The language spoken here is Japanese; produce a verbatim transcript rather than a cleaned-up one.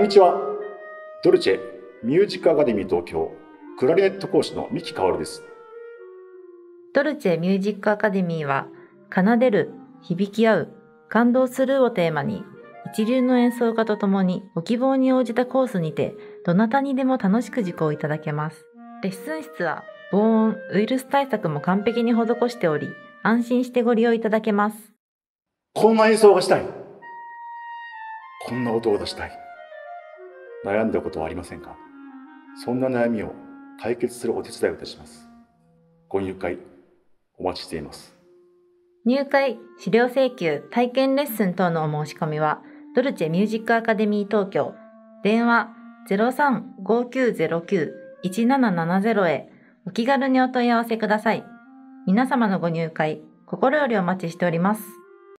こんにちは。ドルチェミュージックアカデミー東京クラリネット講師の三木薫です。ドルチェミュージックアカデミーは、奏でる、響き合う、感動するをテーマに、一流の演奏家とともにご希望に応じたコースにて、どなたにでも楽しく受講いただけます。レッスン室は防音、ウイルス対策も完璧に施しており、安心してご利用いただけます。こんな演奏がしたい。こんな音を出したい。悩んだことはありませんか？そんな悩みを解決するお手伝いをいたします。ご入会お待ちしています。入会、資料請求、体験レッスン等のお申し込みは、ドルチェミュージックアカデミー東京、電話 ゼロさん ごきゅうゼロきゅう いちななななゼロ へお気軽にお問い合わせください。皆様のご入会、心よりお待ちしております。